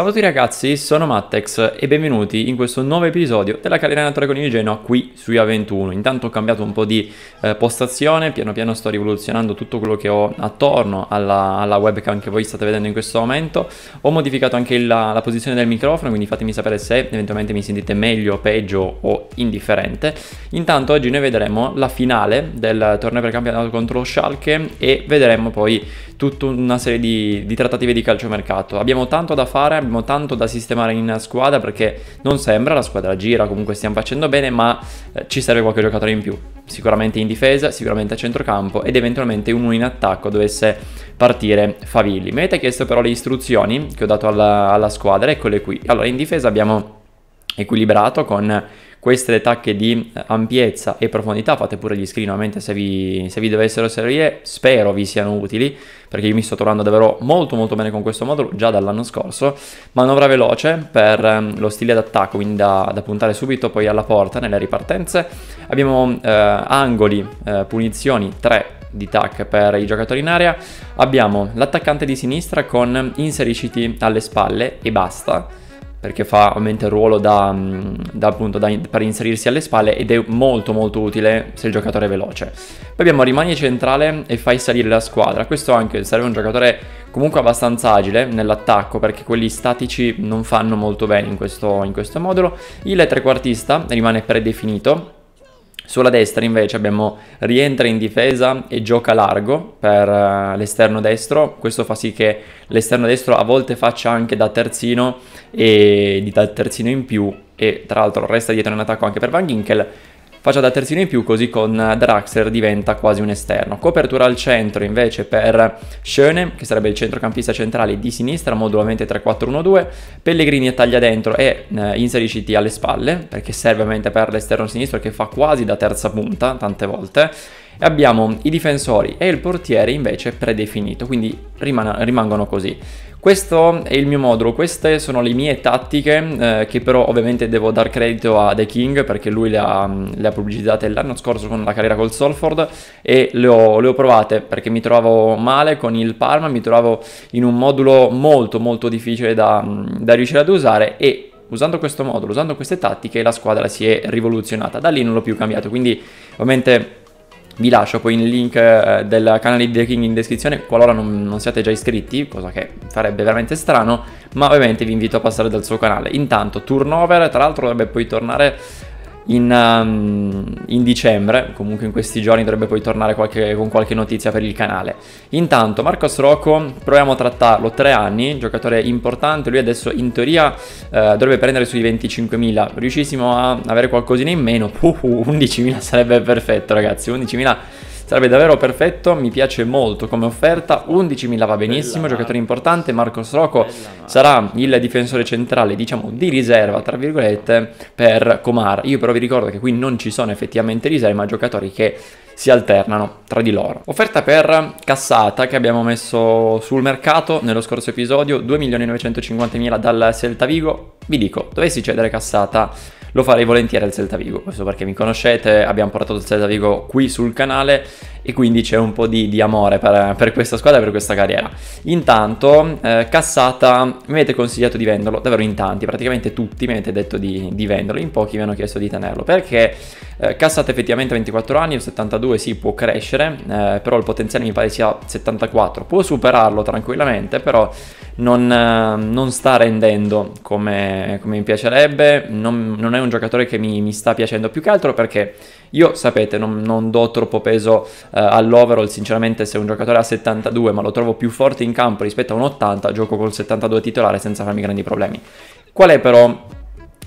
Salve a tutti ragazzi, sono Mattex e benvenuti in questo nuovo episodio della carriera allenatore con il Genoa qui su A21. Intanto ho cambiato un po' di postazione, piano piano sto rivoluzionando tutto quello che ho attorno alla webcam che voi state vedendo in questo momento. Ho modificato anche la posizione del microfono, quindi fatemi sapere se eventualmente mi sentite meglio, peggio o indifferente. Intanto oggi noi vedremo la finale del torneo per campionato contro lo Schalke e vedremo poi tutta una serie di trattative di calciomercato. Abbiamo tanto da fare, abbiamo tanto da sistemare in squadra perché non sembra, la squadra gira, comunque stiamo facendo bene, ma ci serve qualche giocatore in più, sicuramente in difesa, sicuramente a centrocampo ed eventualmente uno in attacco dovesse partire Favilli. Mi avete chiesto però le istruzioni che ho dato alla squadra, eccole qui. Allora, in difesa abbiamo equilibrato con queste tacche di ampiezza e profondità. Fate pure gli screen ovviamente se vi dovessero servire, spero vi siano utili perché io mi sto trovando davvero molto bene con questo modulo già dall'anno scorso. Manovra veloce per lo stile d'attacco, quindi da puntare subito poi alla porta nelle ripartenze. Abbiamo angoli, punizioni, 3 di tac per i giocatori in area. Abbiamo l'attaccante di sinistra con inserisciti alle spalle e basta, perché fa ovviamente il ruolo per inserirsi alle spalle ed è molto utile se il giocatore è veloce. Poi abbiamo rimani centrale e fai salire la squadra. Questo anche serve un giocatore comunque abbastanza agile nell'attacco, perché quelli statici non fanno molto bene in questo modulo. Il trequartista rimane predefinito. Sulla destra invece abbiamo rientra in difesa e gioca largo per l'esterno destro. Questo fa sì che l'esterno destro a volte faccia anche da terzino e da terzino in più, e tra l'altro resta dietro in attacco anche per Van Ginkel. Faccia da terzino in più, così con Draxler diventa quasi un esterno. Copertura al centro invece per Schöne, che sarebbe il centrocampista centrale di sinistra, modulamente 3-4-1-2. Pellegrini a taglia dentro e inserisciti alle spalle, perché serve ovviamente per l'esterno sinistro che fa quasi da terza punta tante volte. E abbiamo i difensori e il portiere invece predefinito, quindi rimangono così. Questo è il mio modulo, queste sono le mie tattiche che però ovviamente devo dar credito a The King, perché lui le ha pubblicizzate l'anno scorso con la carriera col Salford e le ho provate perché mi trovavo male con il Parma, mi trovavo in un modulo molto difficile da riuscire ad usare, e usando questo modulo, usando queste tattiche, la squadra si è rivoluzionata. Da lì non l'ho più cambiato, quindi ovviamente vi lascio poi il link del canale di The King in descrizione, qualora non siate già iscritti, cosa che farebbe veramente strano, ma ovviamente vi invito a passare dal suo canale. Intanto turnover, tra l'altro dovrebbe poi tornare in dicembre, comunque in questi giorni dovrebbe poi tornare con qualche notizia per il canale. Intanto Marcos Rocco, proviamo a trattarlo, 3 anni, giocatore importante. Lui adesso in teoria dovrebbe prendere sui 25.000, riuscissimo a avere qualcosina in meno, 11.000 sarebbe perfetto ragazzi, 11.000 sarebbe davvero perfetto, mi piace molto come offerta, 11.000 va benissimo, giocatore importante. Marcos Rocco sarà il difensore centrale, diciamo, di riserva, tra virgolette, per Comar. Io però vi ricordo che qui non ci sono effettivamente riserve, ma giocatori che si alternano tra di loro. Offerta per Cassata, che abbiamo messo sul mercato nello scorso episodio, 2.950.000 dal Celta Vigo. Vi dico, dovessi cedere Cassata, lo farei volentieri al Celta Vigo, questo perché mi conoscete, abbiamo portato il Celta Vigo qui sul canale e quindi c'è un po' di amore per questa squadra e per questa carriera. Intanto Cassata mi avete consigliato di venderlo, davvero in tanti, praticamente tutti mi avete detto di venderlo, in pochi mi hanno chiesto di tenerlo, perché Cassata effettivamente 24 anni, il 72 si può crescere, però il potenziale mi pare sia 74, può superarlo tranquillamente, però non sta rendendo come mi piacerebbe, non è un giocatore che mi sta piacendo, più che altro perché io, sapete, non do troppo peso all'overall. Sinceramente, se un giocatore ha 72 ma lo trovo più forte in campo rispetto a un 80, gioco col 72 titolare senza farmi grandi problemi. Qual è però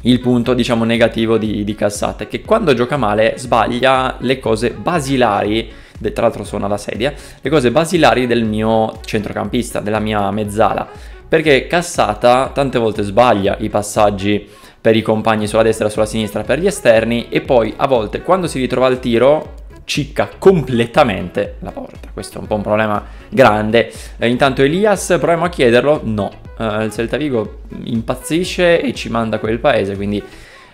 il punto, diciamo, negativo di Cassata? Che quando gioca male sbaglia le cose basilari, tra l'altro suona la sedia, le cose basilari del mio centrocampista, della mia mezzala, perché Cassata tante volte sbaglia i passaggi per i compagni sulla destra e sulla sinistra, per gli esterni, e poi a volte quando si ritrova al tiro cicca completamente la porta. Questo è un po' un problema grande. Intanto Elias, proviamo a chiederlo, no, il Celta Vigo impazzisce e ci manda quel paese, quindi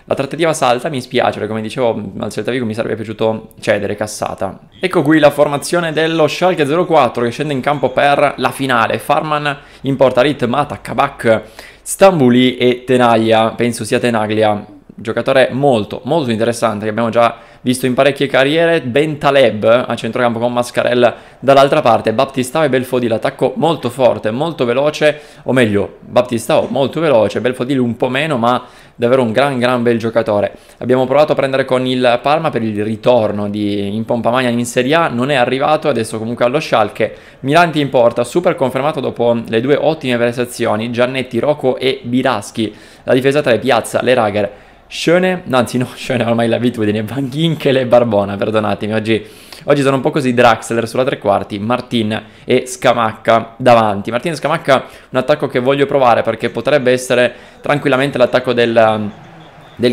la trattativa salta, mi spiace, perché come dicevo al Celta Vigo mi sarebbe piaciuto cedere Cassata. Ecco qui la formazione dello Schalke 04 che scende in campo per la finale. Farman in porta, Harit, Mata, Kabak, Stambuli e Tenaglia, penso sia Tenaglia, giocatore molto molto interessante che abbiamo già visto in parecchie carriere. Bentaleb a centrocampo con Mascarell dall'altra parte, Baptistao e Belfodil, attacco molto forte, molto veloce, o meglio Baptistao molto veloce, Belfodil un po' meno, ma davvero un gran bel giocatore. Abbiamo provato a prendere con il Parma per il ritorno in Pompamagna in Serie A, non è arrivato, adesso comunque allo Schalke. Mirante in porta, super confermato dopo le due ottime prestazioni, Giannetti, Rocco e Biraschi. La difesa 3, Piazza, Lerager, Schöne, anzi no, Schöne ormai l'abitudine, Van Ginkel e Barbona, perdonatemi, oggi sono un po' così. Draxler sulla tre quarti, Martin e Scamacca davanti. Martin e Scamacca, un attacco che voglio provare perché potrebbe essere tranquillamente l'attacco del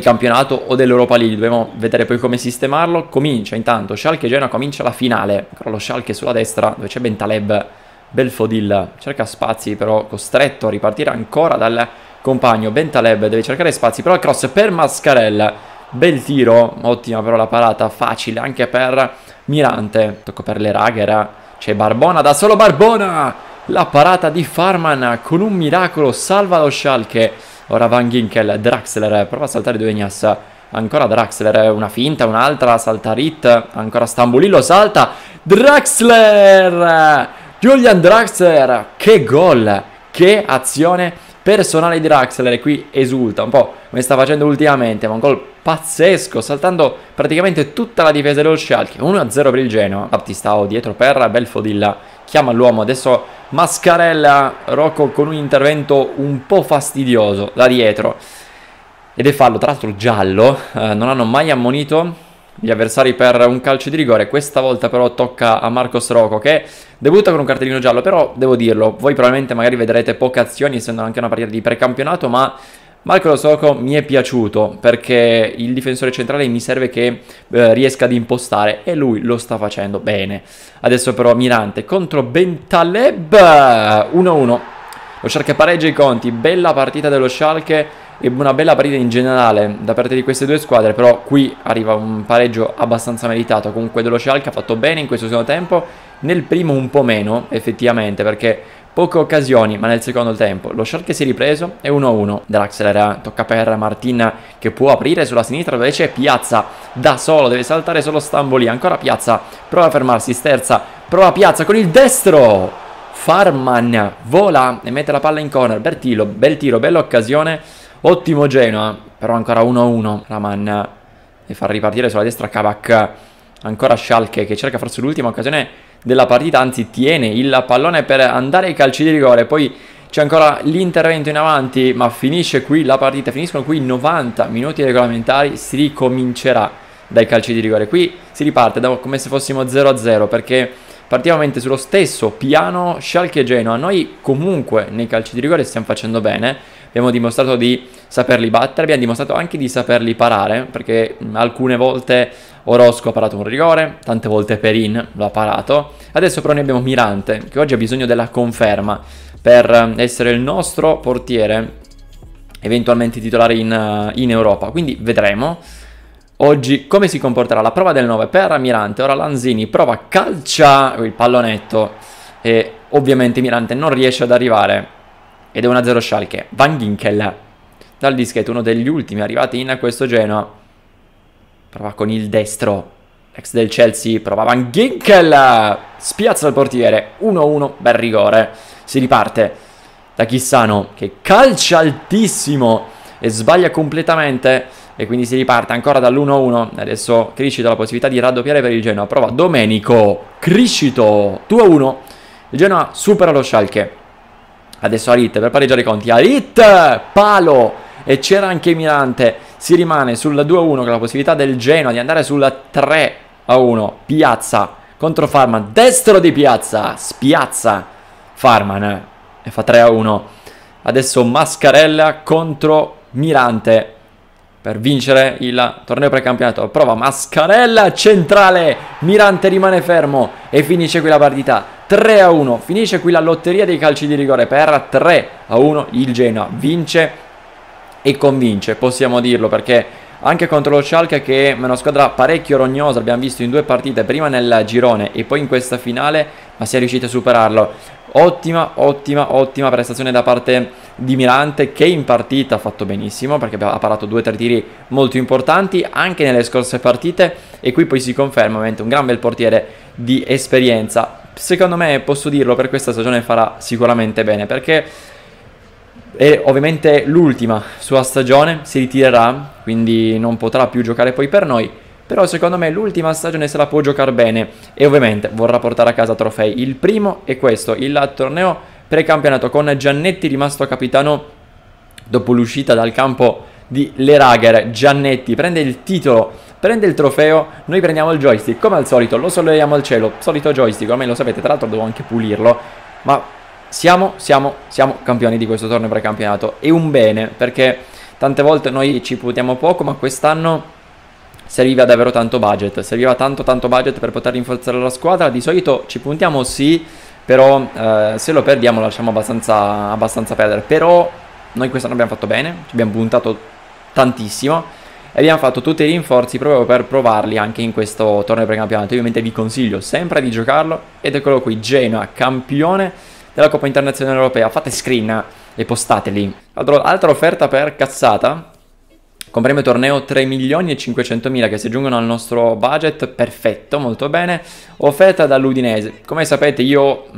campionato o dell'Europa League, dobbiamo vedere poi come sistemarlo. Comincia intanto Schalke-Genoa, comincia la finale, però lo Schalke sulla destra dove c'è Bentaleb. Belfodil cerca spazi, però costretto a ripartire ancora dal compagno. Bentaleb deve cercare spazi, però il cross per Mascarell, bel tiro, ottima però la parata, facile anche per Mirante. Tocco per Lerager, c'è Barbona, da solo Barbona, la parata di Farman con un miracolo salva lo Schalke. Ora Van Ginkel, Draxler, prova a saltare Dueñas, ancora Draxler, una finta, un'altra, salta Harit, ancora Stambuli, lo salta Draxler, Julian Draxler, che gol, che azione personale di Draxler, e qui esulta un po' come sta facendo ultimamente, ma un gol pazzesco, saltando praticamente tutta la difesa dello Schalke. 1-0 per il Genoa. Baptistao dietro per Belfodil, chiama l'uomo, adesso Mascarella, Rocco con un intervento un po' fastidioso da dietro, ed è fallo, tra l'altro giallo, non hanno mai ammonito gli avversari per un calcio di rigore. Questa volta però tocca a Marcos Rocco, che debutta con un cartellino giallo, però devo dirlo, voi probabilmente magari vedrete poche azioni essendo anche una partita di precampionato, ma Marcos Rocco mi è piaciuto perché il difensore centrale mi serve che riesca ad impostare, e lui lo sta facendo bene. Adesso però Mirante contro Bentaleb, 1-1, lo Schalke pareggia i conti. Bella partita dello Schalke e una bella partita in generale da parte di queste due squadre, però qui arriva un pareggio abbastanza meritato comunque dello Schalke. Ha fatto bene in questo secondo tempo, nel primo un po' meno effettivamente perché poche occasioni, ma nel secondo tempo lo Schalke si è ripreso, è 1-1. Draxler tocca per Martin che può aprire sulla sinistra dove c'è Piazza, da solo deve saltare solo Stamboli, ancora Piazza, prova a fermarsi, sterza, prova Piazza con il destro, Farman vola e mette la palla in corner. Bertillo, bel tiro, bella occasione, ottimo Genoa, però ancora 1-1. Raman e fa ripartire sulla destra Kabak, ancora Schalke che cerca forse l'ultima occasione della partita, anzi tiene il pallone per andare ai calci di rigore. Poi c'è ancora l'intervento in avanti, ma finisce qui la partita, finiscono qui 90 minuti regolamentari, si ricomincerà dai calci di rigore. Qui si riparte come se fossimo 0-0 perché praticamente sullo stesso piano Schalke e Genoa. Noi comunque nei calci di rigore stiamo facendo bene, abbiamo dimostrato di saperli battere, abbiamo dimostrato anche di saperli parare, perché alcune volte Orozco ha parato un rigore, tante volte Perin l'ha parato. Adesso però ne abbiamo Mirante che oggi ha bisogno della conferma per essere il nostro portiere eventualmente titolare in Europa, quindi vedremo oggi come si comporterà. La prova del 9 per Mirante, ora Lanzini prova, calcia il pallonetto e ovviamente Mirante non riesce ad arrivare, ed è 1-0 Schalke. Van Ginkel dal dischetto, uno degli ultimi arrivati in questo Genoa, prova con il destro, ex del Chelsea, prova Van Ginkel, spiazza il portiere, 1-1, bel rigore. Si riparte da Chissano che calcia altissimo e sbaglia completamente, e quindi si riparte ancora dall'1-1. Adesso Criscito ha la possibilità di raddoppiare per il Genoa, prova Domenico, Criscito, 2-1, il Genoa supera lo Schalke. Adesso Harit per pareggiare i conti, Harit, palo, e c'era anche Mirante. Si rimane sul 2-1 con la possibilità del Genoa di andare sul 3-1. Piazza contro Farman, destro di Piazza, spiazza Farman e fa 3-1. Adesso Mascarella contro Mirante per vincere il torneo precampionato. Prova Mascarella, centrale, Mirante rimane fermo e finisce qui la partita, 3-1. Finisce qui la lotteria dei calci di rigore per 3-1. Il Genoa vince e convince, possiamo dirlo, perché anche contro lo Schalke, che è una squadra parecchio rognosa, abbiamo visto in due partite, prima nel girone e poi in questa finale, ma si è riusciti a superarlo. Ottima prestazione da parte di Mirante, che in partita ha fatto benissimo perché ha parato 2-3 tiri molto importanti anche nelle scorse partite, e qui poi si conferma ovviamente un gran bel portiere di esperienza. Secondo me, posso dirlo, per questa stagione farà sicuramente bene, perché è ovviamente l'ultima sua stagione, si ritirerà, quindi non potrà più giocare poi per noi, però secondo me l'ultima stagione se la può giocare bene e ovviamente vorrà portare a casa trofei. Il primo è questo, il torneo precampionato con Giannetti rimasto capitano dopo l'uscita dal campo di Lerager. Giannetti prende il titolo, prende il trofeo, noi prendiamo il joystick come al solito, lo solleviamo al cielo, solito joystick, ormai lo sapete, tra l'altro devo anche pulirlo, ma... Siamo campioni di questo torneo precampionato. È un bene, perché tante volte noi ci puntiamo poco, ma quest'anno serviva davvero tanto budget, serviva tanto budget per poter rinforzare la squadra. Di solito ci puntiamo sì, però se lo perdiamo lasciamo abbastanza perdere. Però noi quest'anno abbiamo fatto bene, ci abbiamo puntato tantissimo e abbiamo fatto tutti i rinforzi proprio per provarli anche in questo torneo precampionato. Io ovviamente vi consiglio sempre di giocarlo, ed eccolo qui, Genoa campione della Coppa Internazionale Europea. Fate screen e postateli. Altra offerta per Cassata, con premio torneo 3.500.000 che si aggiungono al nostro budget, perfetto, molto bene. Offerta dall'Udinese. Come sapete io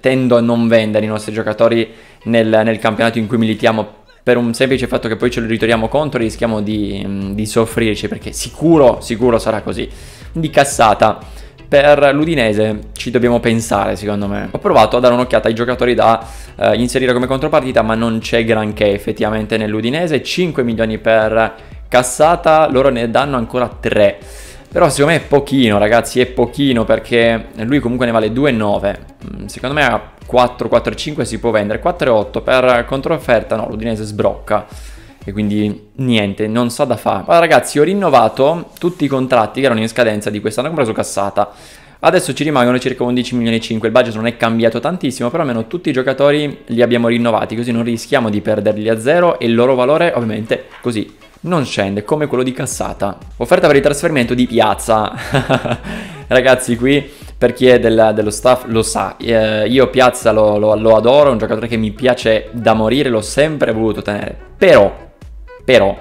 tendo a non vendere i nostri giocatori nel campionato in cui militiamo, per un semplice fatto che poi ce li ritorniamo contro e rischiamo di soffrirci, perché sicuro sarà così. Quindi Cassata per l'Udinese ci dobbiamo pensare, secondo me. Ho provato a dare un'occhiata ai giocatori da inserire come contropartita, ma non c'è granché effettivamente nell'Udinese. 5 milioni per Cassata, loro ne danno ancora 3. Però secondo me è pochino, ragazzi, è pochino, perché lui comunque ne vale 2,9. Secondo me a 4,5 si può vendere. 4,8 per controfferta, no, l'Udinese sbrocca. E quindi niente, non so da fare. Allora ragazzi, ho rinnovato tutti i contratti che erano in scadenza di quest'anno, compreso Cassata. Adesso ci rimangono circa 11,5 milioni. Il budget non è cambiato tantissimo, però almeno tutti i giocatori li abbiamo rinnovati, così non rischiamo di perderli a zero e il loro valore ovviamente così non scende come quello di Cassata. Offerta per il trasferimento di Piazza. Ragazzi, qui per chi è dello staff lo sa, io Piazza lo adoro, è un giocatore che mi piace da morire, l'ho sempre voluto tenere. Però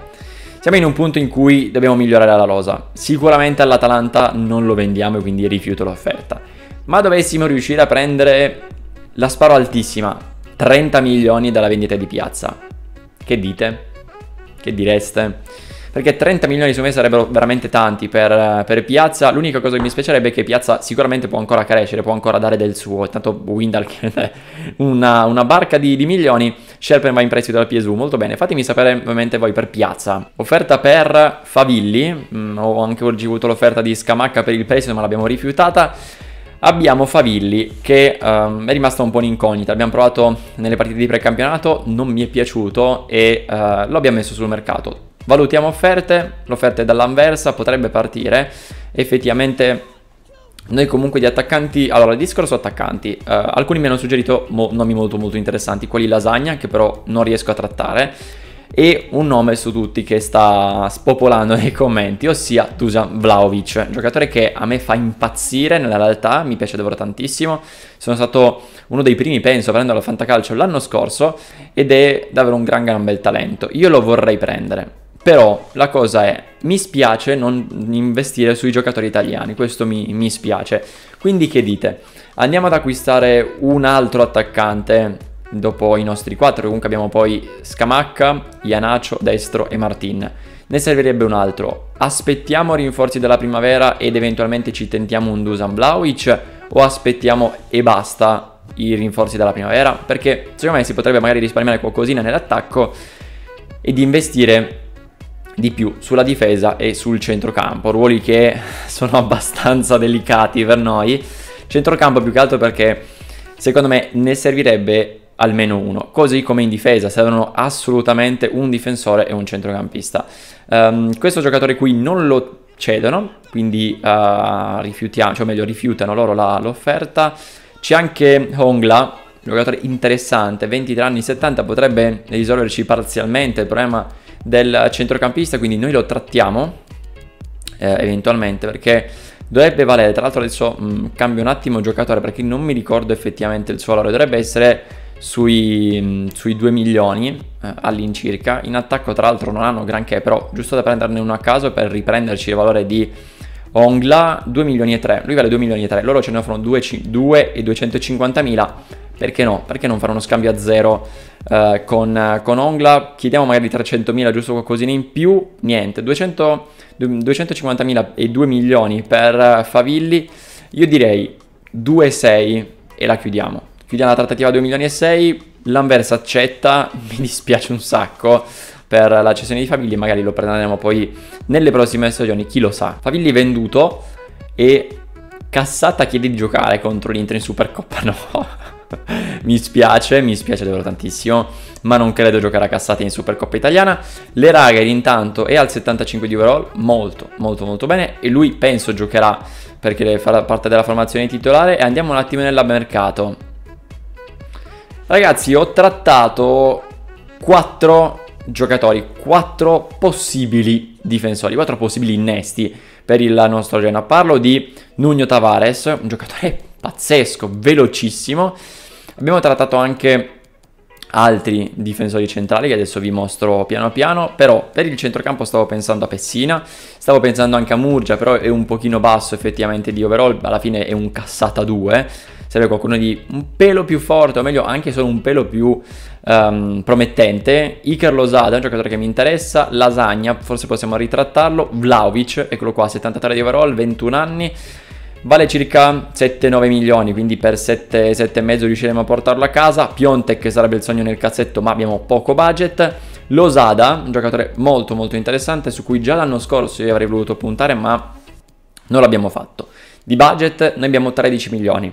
siamo in un punto in cui dobbiamo migliorare la rosa. Sicuramente all'Atalanta non lo vendiamo e quindi rifiuto l'offerta. Ma dovessimo riuscire a prendere, la sparo altissima, 30 milioni dalla vendita di Piazza. Che dite? Che direste? Perché 30 milioni su me sarebbero veramente tanti per Piazza. L'unica cosa che mi spiacerebbe è che Piazza sicuramente può ancora crescere, può ancora dare del suo. Tanto Windal che è una barca di milioni. Sherpen va in prestito dal PSV, molto bene. Fatemi sapere ovviamente voi per Piazza. Offerta per Favilli. Ho anche oggi avuto l'offerta di Scamacca per il prestito, ma l'abbiamo rifiutata. Abbiamo Favilli che è rimasto un po' in incognita. Abbiamo provato nelle partite di precampionato, non mi è piaciuto e lo abbiamo messo sul mercato. Valutiamo offerte, l'offerta è dall'Anversa, potrebbe partire. Effettivamente noi comunque di attaccanti, allora il discorso attaccanti, alcuni mi hanno suggerito nomi molto interessanti, quelli Lasagna, che però non riesco a trattare, e un nome su tutti che sta spopolando nei commenti, ossia Dusan Vlahovic, giocatore che a me fa impazzire nella realtà, mi piace davvero tantissimo. Sono stato uno dei primi, penso, a prendere la Fantacalcio l'anno scorso ed è davvero un gran bel talento, io lo vorrei prendere. Però la cosa è, mi spiace non investire sui giocatori italiani, questo mi spiace. Quindi che dite? Andiamo ad acquistare un altro attaccante dopo i nostri 4, comunque abbiamo poi Scamacca, Iannaccio, Destro e Martin. Ne servirebbe un altro. Aspettiamo rinforzi della primavera ed eventualmente ci tentiamo un Dusan Vlahovic, o aspettiamo e basta i rinforzi della primavera? Perché secondo me si potrebbe magari risparmiare qualcosina nell'attacco ed investire di più sulla difesa e sul centrocampo, ruoli che sono abbastanza delicati per noi. Centrocampo più che altro perché secondo me ne servirebbe almeno uno, così come in difesa servono assolutamente un difensore e un centrocampista. Questo giocatore qui non lo cedono, quindi rifiutano loro l'offerta. C'è anche Hongla, giocatore interessante, 23 anni 70, potrebbe risolverci parzialmente il problema del centrocampista, quindi noi lo trattiamo eventualmente, perché dovrebbe valere, tra l'altro adesso cambio un attimo giocatore perché non mi ricordo effettivamente il suo valore, dovrebbe essere sui 2 milioni all'incirca. In attacco tra l'altro non hanno granché, però giusto da prenderne uno a caso per riprenderci il valore di Ongla, 2 milioni e 3, lui vale 2 milioni e 3, loro ce ne offrono 2 e 250 mila, perché no? Perché non fare uno scambio a zero con Ongla? Chiediamo magari 300.000, giusto qualcosina in più, niente, 250.000 e 2 milioni per Favilli, io direi 2,6 e la chiudiamo. Chiudiamo la trattativa a 2 milioni e 6, l'Anversa accetta, mi dispiace un sacco per la cessione di Favilli, magari lo prenderemo poi nelle prossime stagioni, chi lo sa. Favilli venduto e Cassata chiede di giocare contro l'Inter in Supercoppa, no. Mi spiace davvero tantissimo, ma non credo giocare a Cassata in Supercoppa italiana. Lerager intanto è al 75 di overall, molto bene, e lui penso giocherà perché farà parte della formazione titolare. E andiamo un attimo nel mercato. Ragazzi, ho trattato 4 giocatori, 4 possibili difensori, 4 possibili innesti per il nostro Genoa. Parlo di Nuno Tavares, un giocatore pazzesco, velocissimo. Abbiamo trattato anche altri difensori centrali che adesso vi mostro piano piano, però per il centrocampo stavo pensando a Pessina, stavo pensando anche a Murgia, però è un pochino basso effettivamente di overall, alla fine è un Cassata 2, serve qualcuno di un pelo più forte, o meglio anche solo un pelo più promettente. Iker Losada è un giocatore che mi interessa, Lasagna forse possiamo ritrattarlo, Vlahovic, eccolo qua, 73 di overall, 21 anni, vale circa 7-9 milioni, quindi per 7,5 riusciremo a portarlo a casa. Piontek sarebbe il sogno nel cassetto, ma abbiamo poco budget. Losada, un giocatore molto interessante, su cui già l'anno scorso io avrei voluto puntare, ma non l'abbiamo fatto. Di budget noi abbiamo 13 milioni.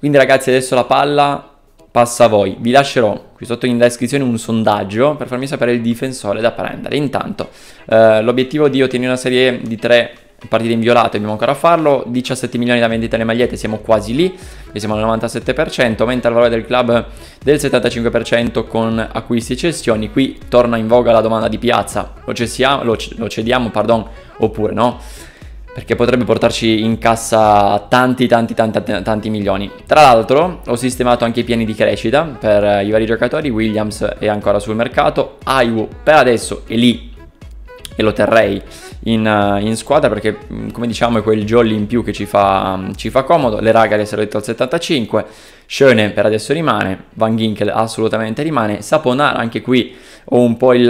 Quindi ragazzi, adesso la palla passa a voi. Vi lascerò qui sotto in descrizione un sondaggio per farmi sapere il difensore da prendere. Intanto, l'obiettivo di ottenere una serie di 3 partite inviolate, dobbiamo ancora farlo. 17 milioni da vendita alle magliette, siamo quasi lì, e siamo al 97%, aumenta il valore del club del 75% con acquisti e cessioni. Qui torna in voga la domanda di Piazza, lo cediamo, pardon, oppure no? Perché potrebbe portarci in cassa tanti milioni. Tra l'altro ho sistemato anche i piani di crescita per i vari giocatori. Williams è ancora sul mercato, Aiwu per adesso è lì e lo terrei in squadra perché, come diciamo, è quel jolly in più che ci fa comodo. Lerager si è detto al 75, Schöne per adesso rimane, Van Ginkel assolutamente rimane, Saponara anche qui ho un po' il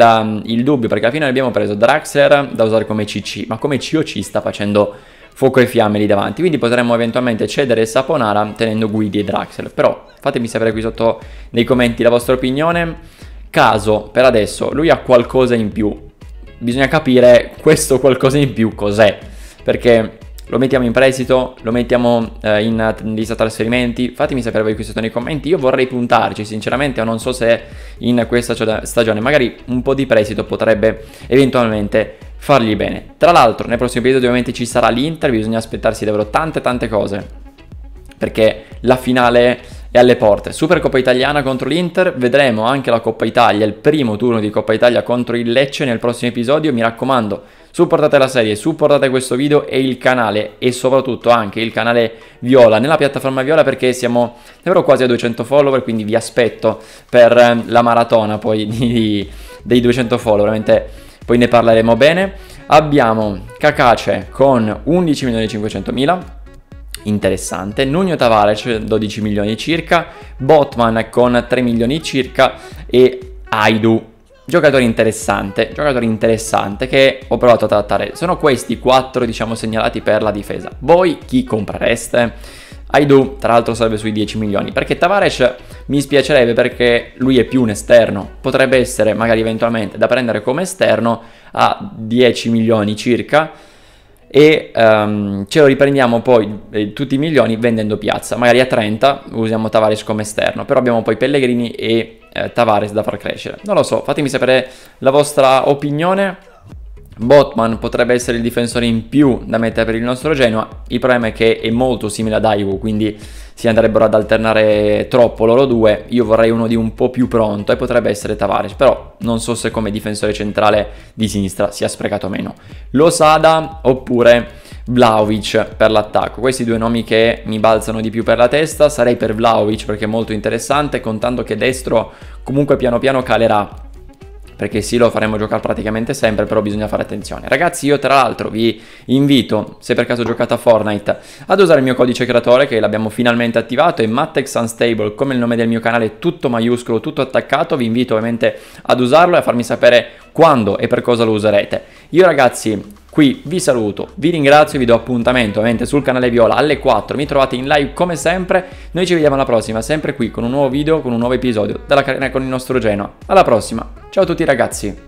dubbio perché alla fine abbiamo preso Draxler da usare come CC, ma come COC sta facendo fuoco e fiamme lì davanti, quindi potremmo eventualmente cedere Saponara tenendo Guidi e Draxler. Però fatemi sapere qui sotto nei commenti la vostra opinione. Caso per adesso lui ha qualcosa in più, bisogna capire questo qualcosa in più cos'è, perché lo mettiamo in prestito, lo mettiamo in lista trasferimenti. Fatemi sapere voi qui sotto nei commenti. Io vorrei puntarci sinceramente, non so se in questa stagione magari un po' di prestito potrebbe eventualmente fargli bene. Tra l'altro nel prossimo episodio ovviamente ci sarà l'Inter, bisogna aspettarsi davvero tante cose perché la finale è alle porte. Supercoppa italiana contro l'Inter, vedremo anche la Coppa Italia, il primo turno di Coppa Italia contro il Lecce nel prossimo episodio. Mi raccomando, supportate la serie, supportate questo video e il canale, e soprattutto anche il canale Viola nella piattaforma Viola, perché siamo davvero quasi a 200 follower, quindi vi aspetto per la maratona poi dei 200 follower, veramente poi ne parleremo bene. Abbiamo Cacace con 11.500.000, interessante, Nuno Tavares 12 milioni circa, Botman con 3 milioni circa e Aidu, giocatore interessante che ho provato a trattare. Sono questi 4 diciamo segnalati per la difesa. Voi chi comprereste? Aidu tra l'altro sarebbe sui 10 milioni, perché Tavares mi spiacerebbe perché lui è più un esterno, potrebbe essere magari eventualmente da prendere come esterno a 10 milioni circa e ce lo riprendiamo poi tutti i milioni vendendo Piazza, magari a 30 usiamo Tavares come esterno, però abbiamo poi Pellegrini e Tavares da far crescere, non lo so, fatemi sapere la vostra opinione. Botman potrebbe essere il difensore in più da mettere per il nostro Genoa, il problema è che è molto simile ad Aiwu, quindi si andrebbero ad alternare troppo loro due. Io vorrei uno di un po' più pronto e potrebbe essere Tavares, però non so se come difensore centrale di sinistra sia sprecato meno. Losada oppure Vlahovic per l'attacco. Questi due nomi che mi balzano di più per la testa. Sarei per Vlahovic perché è molto interessante, contando che Destro comunque piano piano calerà, perché sì, lo faremo giocare praticamente sempre, però bisogna fare attenzione. Ragazzi, io tra l'altro vi invito, se per caso giocate a Fortnite, ad usare il mio codice creatore, che l'abbiamo finalmente attivato, è Mattex Unstable, come il nome del mio canale, tutto maiuscolo, tutto attaccato. Vi invito ovviamente ad usarlo e a farmi sapere quando e per cosa lo userete. Io ragazzi qui vi saluto, vi ringrazio e vi do appuntamento ovviamente sul canale Viola alle 4. Mi trovate in live come sempre, noi ci vediamo alla prossima, sempre qui con un nuovo video, con un nuovo episodio dalla carena con il nostro Genoa. Alla prossima, ciao a tutti ragazzi!